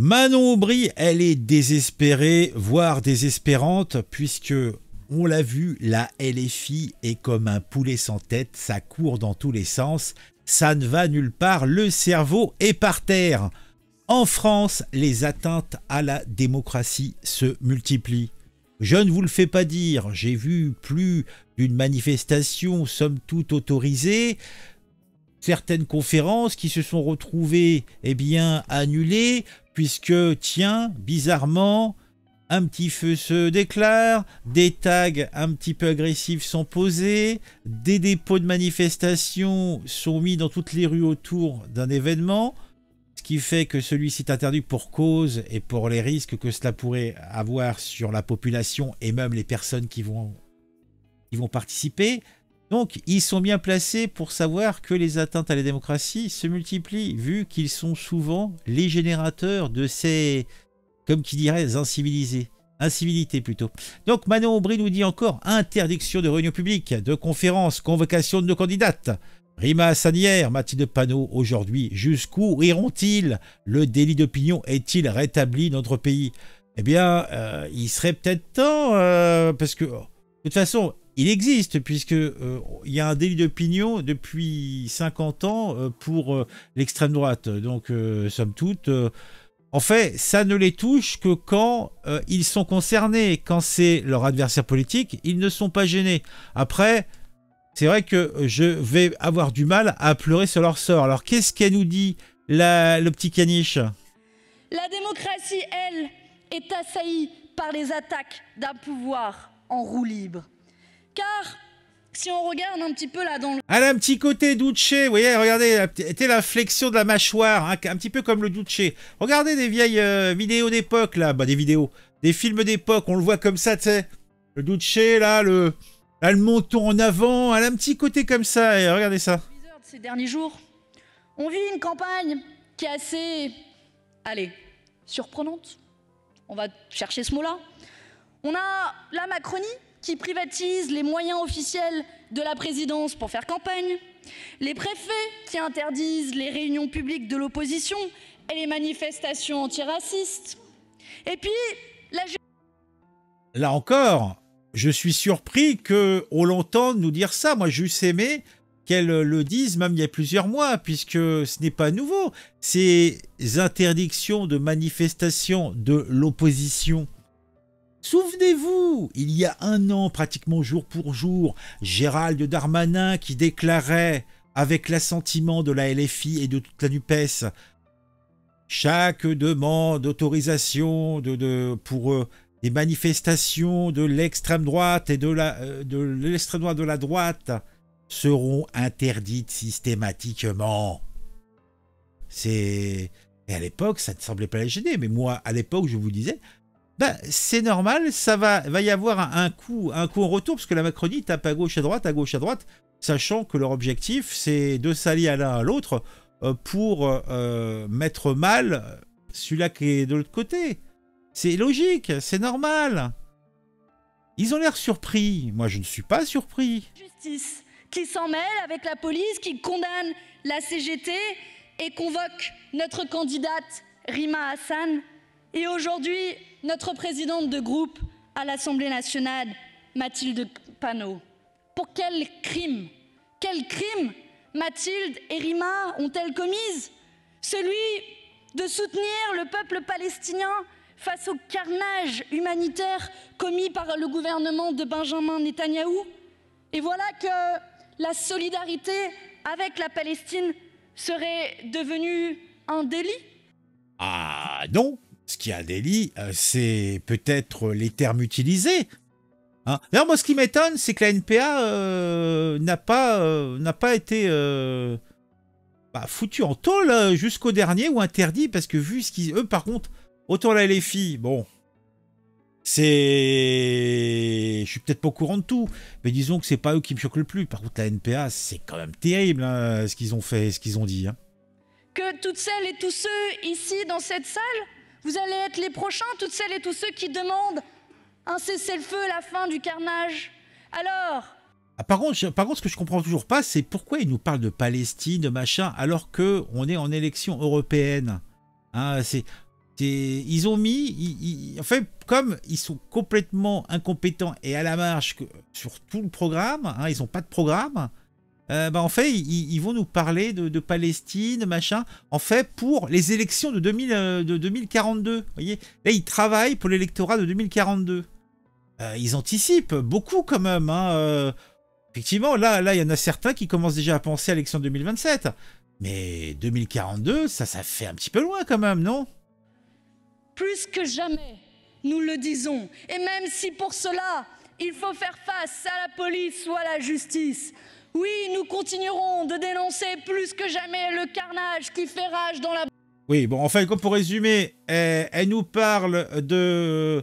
Manon Aubry, elle est désespérée, voire désespérante, puisque, on l'a vu, la LFI est comme un poulet sans tête, ça court dans tous les sens, ça ne va nulle part, le cerveau est par terre. En France, les atteintes à la démocratie se multiplient. Je ne vous le fais pas dire, j'ai vu plus d'une manifestation somme toute autorisée, certaines conférences qui se sont retrouvées annulées, puisque, tiens, bizarrement, un petit feu se déclare, des tags un petit peu agressifs sont posés, des dépôts de manifestations sont mis dans toutes les rues autour d'un événement, ce qui fait que celui-ci est interdit pour cause et pour les risques que cela pourrait avoir sur la population et même les personnes qui vont participer. Donc, ils sont bien placés pour savoir que les atteintes à la démocratie se multiplient, vu qu'ils sont souvent les générateurs de ces, comme qui dirait, incivilités plutôt. Donc, Manon Aubry nous dit encore interdiction de réunions publiques, de conférences, convocation de nos candidates. Rima Hassan hier, Mathilde Panot aujourd'hui. Jusqu'où iront-ils? Le délit d'opinion est-il rétabli dans notre pays? Eh bien, il serait peut-être temps, parce que, de toute façon, il existe, puisque il y a un délit d'opinion depuis 50 ans pour l'extrême droite. Donc, somme toute, en fait, ça ne les touche que quand ils sont concernés. Quand c'est leur adversaire politique, ils ne sont pas gênés. Après, c'est vrai que je vais avoir du mal à pleurer sur leur sort. Alors, qu'est-ce qu'elle nous dit, le petit caniche? La démocratie, elle, est assaillie par les attaques d'un pouvoir en roue libre. Car, si on regarde un petit peu là dans le... Elle a un petit côté Duce, vous voyez, regardez, c'était la flexion de la mâchoire, hein, un petit peu comme le Duce. Regardez des vieilles vidéos d'époque, là, des films d'époque, on le voit comme ça, tu sais. Le Duce, là, le menton en avant, elle a un petit côté comme ça, et regardez ça. Ces derniers jours, on vit une campagne qui est assez, allez, surprenante. On va chercher ce mot-là. On a la Macronie, qui privatise les moyens officiels de la présidence pour faire campagne, les préfets qui interdisent les réunions publiques de l'opposition et les manifestations antiracistes. Et puis, là encore, je suis surpris qu'on l'entende nous dire ça. Moi, j'eusse aimé qu'elle le dise même il y a plusieurs mois, puisque ce n'est pas nouveau. Ces interdictions de manifestations de l'opposition. Souvenez-vous, il y a un an, pratiquement jour pour jour, Gérald Darmanin qui déclarait, avec l'assentiment de la LFI et de toute la NUPES, chaque demande d'autorisation pour des manifestations de l'extrême droite et de l'extrême droite de la droite seront interdites systématiquement. Et à l'époque, ça ne semblait pas les gêner, mais moi, à l'époque, je vous disais... Ben, c'est normal, ça va y avoir un coup en retour, parce que la Macronie tape à gauche à droite, sachant que leur objectif, c'est de s'allier à l'un à l'autre pour mettre mal celui-là qui est de l'autre côté. C'est logique, c'est normal. Ils ont l'air surpris. Moi, je ne suis pas surpris. Justice, qui s'en mêle avec la police, qui condamne la CGT et convoque notre candidate Rima Hassan. Et aujourd'hui, notre présidente de groupe à l'Assemblée nationale, Mathilde Panot. Pour quel crime? Quel crime Mathilde et Rima ont-elles commises? Celui de soutenir le peuple palestinien face au carnage humanitaire commis par le gouvernement de Benjamin Netanyahu? Et voilà que la solidarité avec la Palestine serait devenue un délit? Ah non! Ce qui est un délit, c'est peut-être les termes utilisés. Hein. D'ailleurs, moi, ce qui m'étonne, c'est que la NPA n'a pas été foutue en tôle jusqu'au dernier ou interdit, parce que vu ce qu'ils... Eux, par contre, autant là, les filles, bon... C'est... Je suis peut-être pas au courant de tout, mais disons que c'est pas eux qui me choquent le plus. Par contre, la NPA, c'est quand même terrible, hein, ce qu'ils ont fait, ce qu'ils ont dit. Hein. Que toutes celles et tous ceux ici, dans cette salle... Vous allez être les prochains, toutes celles et tous ceux qui demandent un cessez-le-feu, la fin du carnage. Alors... Ah, par contre, ce que je comprends toujours pas, c'est pourquoi ils nous parlent de Palestine, de machin, alors qu'on est en élection européenne. Hein, Ils ont mis, enfin, comme ils sont complètement incompétents et à la marge sur tout le programme, hein, ils n'ont pas de programme, bah en fait, ils vont nous parler de Palestine, machin, en fait, pour les élections de 2042. Voyez, là, ils travaillent pour l'électorat de 2042. Ils anticipent beaucoup quand même. Hein, effectivement, là, il y en a certains qui commencent déjà à penser à l'élection 2027. Mais 2042, ça fait un petit peu loin quand même, non ? Plus que jamais, nous le disons, et même si pour cela, il faut faire face à la police ou à la justice, oui, nous continuerons de dénoncer plus que jamais le carnage qui fait rage dans la... Oui, bon, enfin, comme pour résumer, elle nous parle de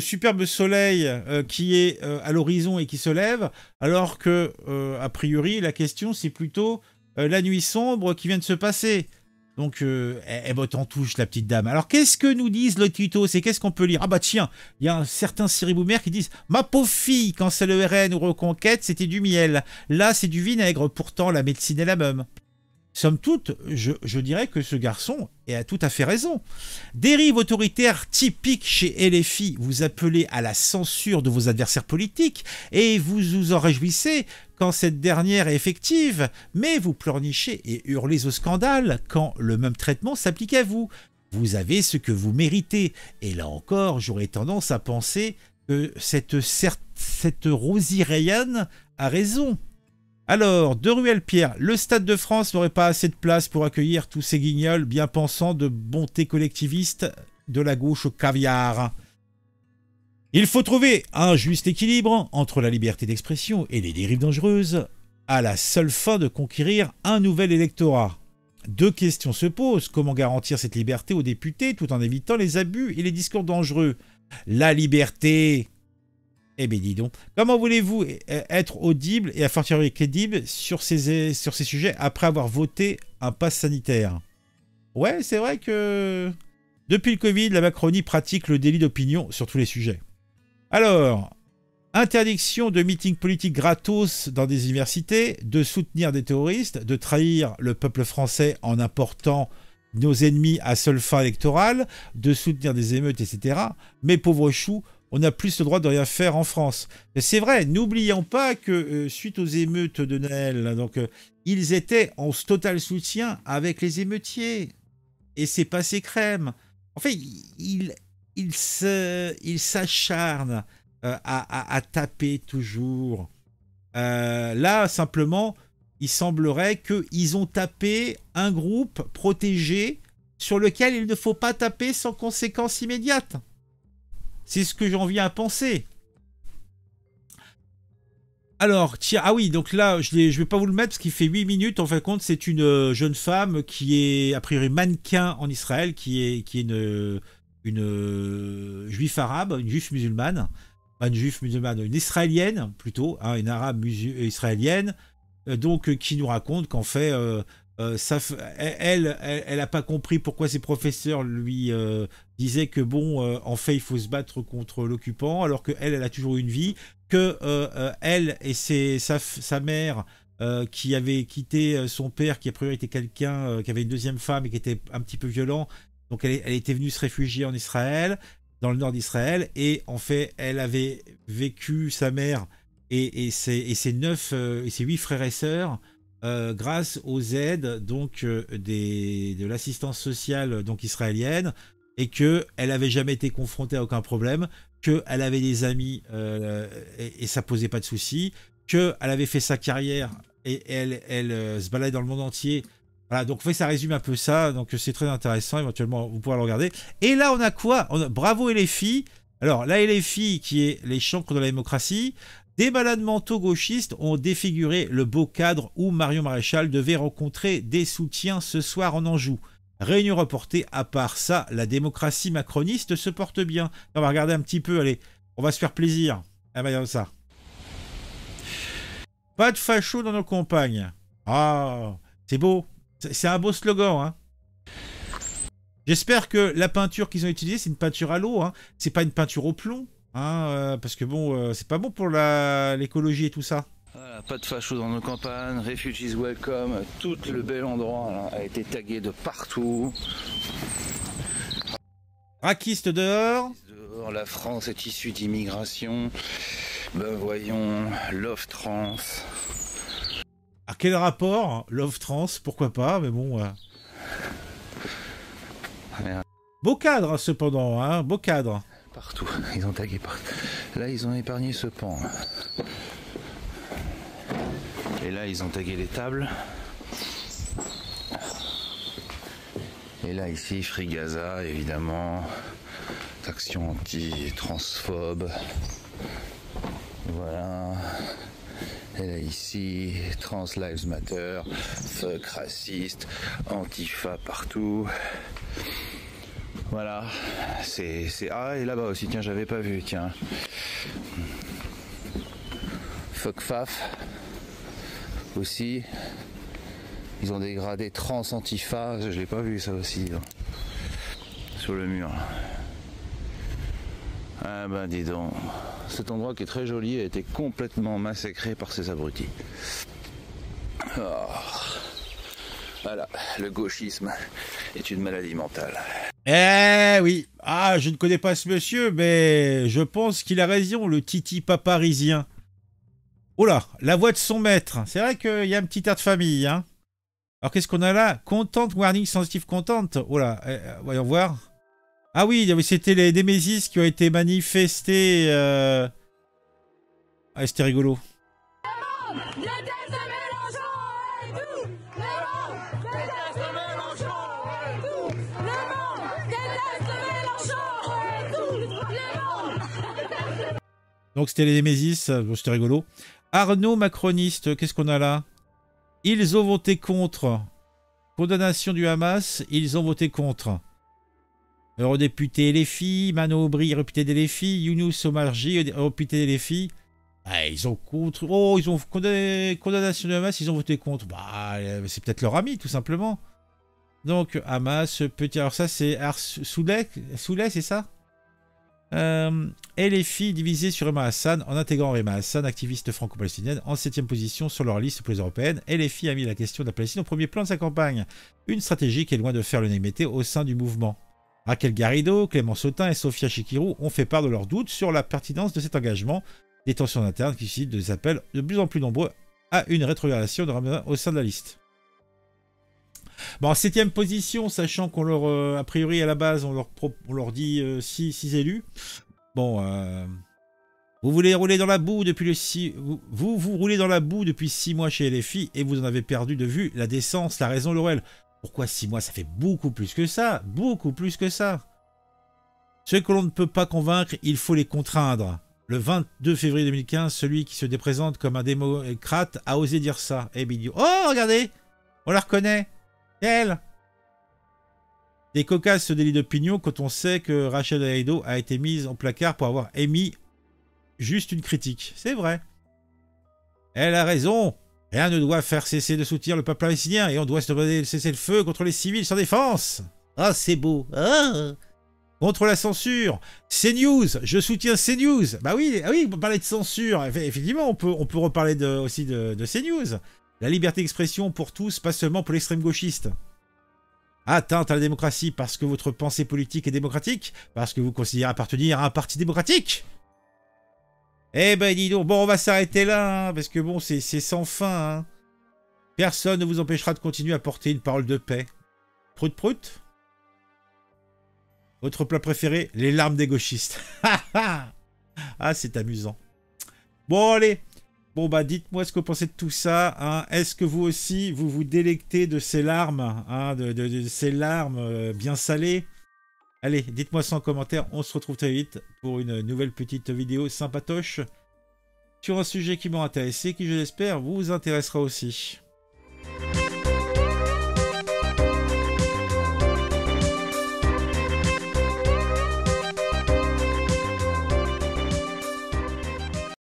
superbe soleil qui est à l'horizon et qui se lève, alors que, a priori, la question, c'est plutôt la nuit sombre qui vient de se passer. Donc, elle botte en touche, la petite dame. Alors, qu'est-ce que nous disent le tuto? C'est qu'est-ce qu'on peut lire? Ah bah tiens, il y a un certain Siri Boomer qui dit « Ma pauvre fille, quand c'est le RN ou Reconquête, c'était du miel. Là, c'est du vinaigre. Pourtant, la médecine est la même. » Somme toute, je dirais que ce garçon a tout à fait raison. Dérive autoritaire typique chez LFI. Vous appelez à la censure de vos adversaires politiques et vous vous en réjouissez quand cette dernière est effective, mais vous pleurnichez et hurlez au scandale quand le même traitement s'applique à vous. Vous avez ce que vous méritez. Et là encore, j'aurais tendance à penser que cette Rosy-Rayan a raison. Alors, de Ruel-Pierre, le Stade de France n'aurait pas assez de place pour accueillir tous ces guignols bien pensants de bonté collectiviste de la gauche au caviar. Il faut trouver un juste équilibre entre la liberté d'expression et les dérives dangereuses à la seule fin de conquérir un nouvel électorat. Deux questions se posent. Comment garantir cette liberté aux députés tout en évitant les abus et les discours dangereux? La liberté! Eh bien dis donc, comment voulez-vous être audible et à fortiori crédible sur ces sujets après avoir voté un pass sanitaire? Ouais, c'est vrai que depuis le Covid, la Macronie pratique le délit d'opinion sur tous les sujets. Alors, interdiction de meetings politiques gratos dans des universités, de soutenir des terroristes, de trahir le peuple français en important nos ennemis à seule fin électorale, de soutenir des émeutes, etc. Mais pauvre chou, on a plus le droit de rien faire en France. C'est vrai, n'oublions pas que suite aux émeutes de Noël, donc, ils étaient en total soutien avec les émeutiers. Et c'est passé crème. En fait, ils s'acharnent à taper toujours. Là, simplement, il semblerait qu'ils ont tapé un groupe protégé sur lequel il ne faut pas taper sans conséquence immédiate. C'est ce que j'en viens à penser. Alors, tiens, ah oui, donc là, je ne vais pas vous le mettre parce qu'il fait 8 minutes. En fin de compte, c'est une jeune femme qui est, a priori, mannequin en Israël, qui est une juif arabe, une juif musulmane. Pas une juif musulmane, une israélienne, plutôt, hein, une arabe israélienne, donc qui nous raconte qu'en fait, elle n'a pas compris pourquoi ses professeurs lui... disait que bon, en fait, il faut se battre contre l'occupant, alors qu'elle, elle a toujours une vie, que elle et sa mère qui avait quitté son père, qui a priori était quelqu'un, qui avait une deuxième femme et qui était un petit peu violent, donc elle était venue se réfugier en Israël, dans le nord d'Israël, et en fait, elle avait vécu sa mère et ses 8 frères et sœurs grâce aux aides donc, de l'assistance sociale donc, israélienne, et qu'elle n'avait jamais été confrontée à aucun problème, qu'elle avait des amis et ça posait pas de soucis, qu'elle avait fait sa carrière et elle se baladait dans le monde entier. Voilà, donc en fait, ça résume un peu ça, donc c'est très intéressant, éventuellement vous pourrez le regarder. Et là on a quoi? Bravo LFI. Alors là LFI qui est les chancres de la démocratie, des malades mentaux gauchistes ont défiguré le beau cadre où Marion Maréchal devait rencontrer des soutiens ce soir en Anjou. Réunion reportée, à part ça, la démocratie macroniste se porte bien. On va regarder un petit peu, allez, on va se faire plaisir. Ah bah, ça. Pas de facho dans nos campagnes. Ah, c'est beau. C'est un beau slogan, hein. J'espère que la peinture qu'ils ont utilisée, c'est une peinture à l'eau, hein. C'est pas une peinture au plomb, hein, parce que bon, c'est pas bon pour l'écologie et tout ça. Voilà, pas de facho dans nos campagnes, Refugees Welcome, tout le bel endroit là, a été tagué de partout. Raquiste dehors. La France est issue d'immigration. Ben voyons, love trans. À quel rapport? Love trans, pourquoi pas, mais bon... Beau cadre, cependant, hein, beau cadre. Partout, ils ont tagué partout. Là, ils ont épargné ce pan. Et là, ils ont tagué les tables. Et là, ici, Free Gaza, évidemment. Action anti-transphobe. Voilà. Et là, ici, Trans Lives Matter. Fuck raciste. Antifa partout. Voilà. C'est... Ah, et là-bas aussi. Tiens, j'avais pas vu. Tiens. Fuck faf. Aussi. Ils ont dégradé trans antifa, je l'ai pas vu ça aussi, donc. Sur le mur. Ah ben dis donc, cet endroit qui est très joli a été complètement massacré par ces abrutis. Oh. Voilà, le gauchisme est une maladie mentale. Eh oui, ah je ne connais pas ce monsieur, mais je pense qu'il a raison, le titi paparisien. Oh là, la voix de son maître, c'est vrai qu'il y a un petit air de famille, hein. Alors qu'est-ce qu'on a là? Contente, warning, sensitive, contente. Oh là, voyons voir. Ah oui, c'était les Némésis qui ont été manifestés. Ah, c'était rigolo. Donc c'était les Némésis, bon, c'était rigolo. Arnaud Macroniste, qu'est-ce qu'on a là? Ils ont voté contre. Condamnation du Hamas, ils ont voté contre. Eurodéputé LFI, Manon Aubry, réputé LFI, Younous Omarji, réputé LFI. Ah, ils ont contre. Oh, ils ont condamnation du Hamas, ils ont voté contre. Bah, c'est peut-être leur ami, tout simplement. Donc, Hamas, petit. Alors, ça, c'est Arsoulet, c'est ça? LFI divisé sur Rima Hassan en intégrant Rima Hassan, activiste franco-palestinienne, en 7ème position sur leur liste pour les européennes. LFI a mis la question de la Palestine au premier plan de sa campagne. Une stratégie qui est loin de faire l'unanimité au sein du mouvement. Raquel Garrido, Clément Sautin et Sofia Chikirou ont fait part de leurs doutes sur la pertinence de cet engagement. Des tensions internes qui suscitent des appels de plus en plus nombreux à une rétrogradation de Rima au sein de la liste. Bon, en 7ème position, sachant qu'on leur, a priori à la base, on leur dit 6 élus. Bon, vous voulez rouler dans la boue depuis le 6... Vous roulez dans la boue depuis 6 mois chez LFI et vous en avez perdu de vue la décence, la raison, l'orel. Pourquoi 6 mois? Ça fait beaucoup plus que ça. Beaucoup plus que ça. Ceux que l'on ne peut pas convaincre, il faut les contraindre. Le 22 février 2015, celui qui se déprésente comme un démocrate a osé dire ça. Eh bien, oh, regardez, on la reconnaît. Elle. Des cocasses se délient d'opinion quand on sait que Rachel Aido a été mise en placard pour avoir émis juste une critique. C'est vrai. Elle a raison. Rien ne doit faire cesser de soutenir le peuple palestinien et on doit se demander de cesser le feu contre les civils sans défense. Ah, c'est beau. Ah. Contre la censure. CNews. Je soutiens CNews. Bah oui, ah oui, on parlait de censure. Effectivement, on peut reparler aussi de CNews. La liberté d'expression pour tous, pas seulement pour l'extrême gauchiste. Atteinte à la démocratie parce que votre pensée politique est démocratique, parce que vous considérez appartenir à un parti démocratique. Eh ben dis donc, bon on va s'arrêter là, hein, parce que bon c'est sans fin. Hein. Personne ne vous empêchera de continuer à porter une parole de paix. Prout prout. Votre plat préféré, les larmes des gauchistes. Ah c'est amusant. Bon allez. Bon bah dites-moi ce que vous pensez de tout ça, hein. Est-ce que vous aussi vous vous délectez de ces larmes, hein, de ces larmes bien salées? Allez, dites-moi ça en commentaire, on se retrouve très vite pour une nouvelle petite vidéo sympatoche sur un sujet qui m'a intéressé, qui je l'espère vous intéressera aussi.